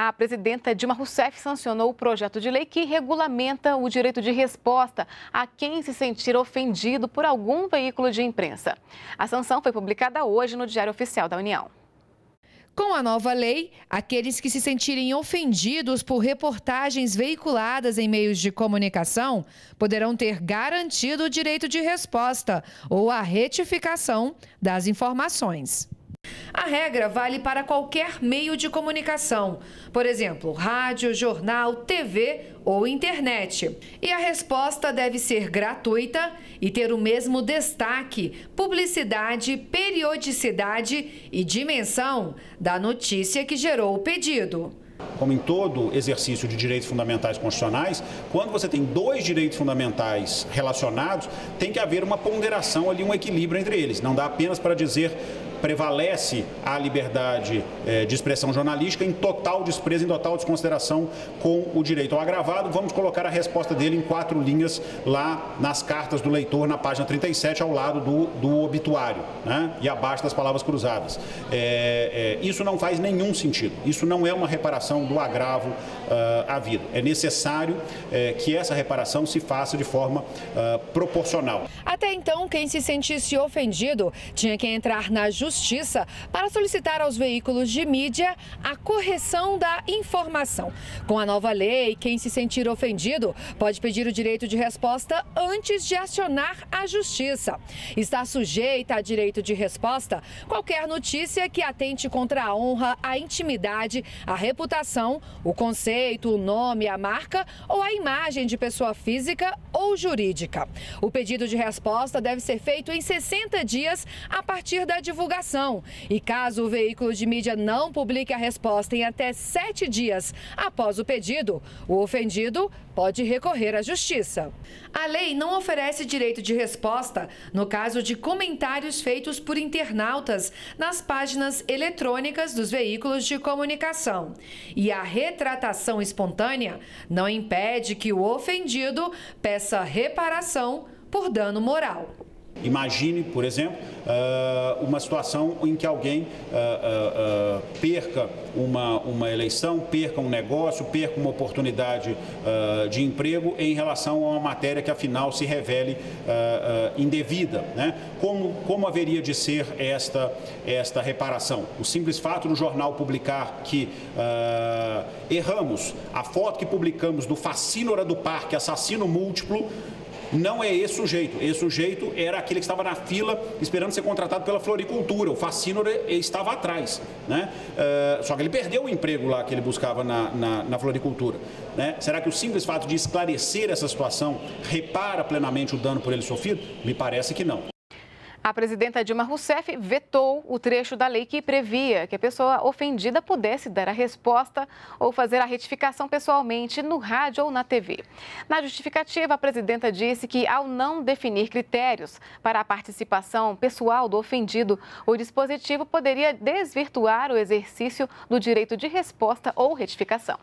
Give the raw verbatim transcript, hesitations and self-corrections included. a presidenta Dilma Rousseff sancionou o projeto de lei que regulamenta o direito de resposta a quem se sentir ofendido por algum veículo de imprensa. A sanção foi publicada hoje no Diário Oficial da União. Com a nova lei, aqueles que se sentirem ofendidos por reportagens veiculadas em meios de comunicação poderão ter garantido o direito de resposta ou a retificação das informações. A regra vale para qualquer meio de comunicação, por exemplo, rádio, jornal, T V ou internet. E a resposta deve ser gratuita e ter o mesmo destaque, publicidade, periodicidade e dimensão da notícia que gerou o pedido. Como em todo exercício de direitos fundamentais constitucionais, quando você tem dois direitos fundamentais relacionados, tem que haver uma ponderação ali, um equilíbrio entre eles. Não dá apenas para dizer prevalece a liberdade de expressão jornalística em total desprezo, em total desconsideração com o direito ao agravado. Vamos colocar a resposta dele em quatro linhas lá nas cartas do leitor, na página trinta e sete, ao lado do, do obituário, né? E abaixo das palavras cruzadas. É, é, isso não faz nenhum sentido, isso não é uma reparação do agravo uh, à vida. É necessário uh, que essa reparação se faça de forma uh, proporcional. Até então, quem se sentisse ofendido tinha que entrar na justiça Justiça para solicitar aos veículos de mídia a correção da informação. Com a nova lei, quem se sentir ofendido pode pedir o direito de resposta antes de acionar a Justiça. Está sujeita a direito de resposta qualquer notícia que atente contra a honra, a intimidade, a reputação, o conceito, o nome, a marca ou a imagem de pessoa física ou jurídica. O pedido de resposta deve ser feito em sessenta dias a partir da divulgação. E caso o veículo de mídia não publique a resposta em até sete dias após o pedido, o ofendido pode recorrer à justiça. A lei não oferece direito de resposta no caso de comentários feitos por internautas nas páginas eletrônicas dos veículos de comunicação. E a retratação espontânea não impede que o ofendido peça reparação por dano moral. Imagine, por exemplo, uma situação em que alguém perca uma, uma eleição, perca um negócio, perca uma oportunidade de emprego em relação a uma matéria que, afinal, se revele indevida, né? Como, como haveria de ser esta, esta reparação? O simples fato do jornal publicar que erramos, a foto que publicamos do Facínora do Parque, assassino múltiplo, não é esse sujeito. Esse sujeito era aquele que estava na fila esperando ser contratado pela floricultura. O Facínora estava atrás, né? Uh, só que ele perdeu o emprego lá que ele buscava na, na, na floricultura, né? Será que o simples fato de esclarecer essa situação repara plenamente o dano por ele sofrido? Me parece que não. A presidenta Dilma Rousseff vetou o trecho da lei que previa que a pessoa ofendida pudesse dar a resposta ou fazer a retificação pessoalmente no rádio ou na T V. Na justificativa, a presidenta disse que, ao não definir critérios para a participação pessoal do ofendido, o dispositivo poderia desvirtuar o exercício do direito de resposta ou retificação.